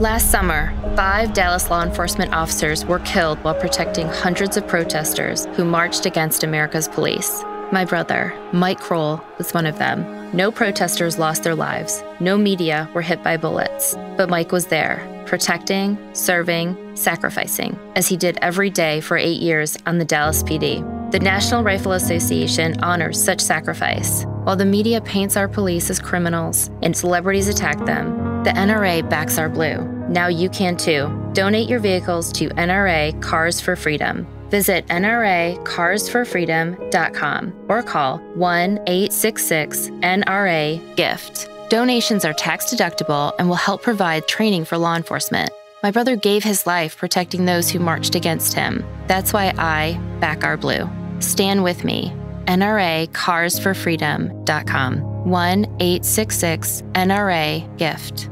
Last summer, 5 Dallas law enforcement officers were killed while protecting hundreds of protesters who marched against America's police. My brother, Mike Krol, was one of them. No protesters lost their lives. No media were hit by bullets. But Mike was there, protecting, serving, sacrificing, as he did every day for 8 years on the Dallas PD. The National Rifle Association honors such sacrifice. While the media paints our police as criminals and celebrities attack them, the NRA backs our blue. Now you can too. Donate your vehicles to NRA Cars for Freedom. Visit nracarsforfreedom.com or call 1-866-NRA-GIFT. Donations are tax deductible and will help provide training for law enforcement. My brother gave his life protecting those who marched against him. That's why I back our blue. Stand with me. NRACarsForFreedom.com. 1-866-NRA-GIFT.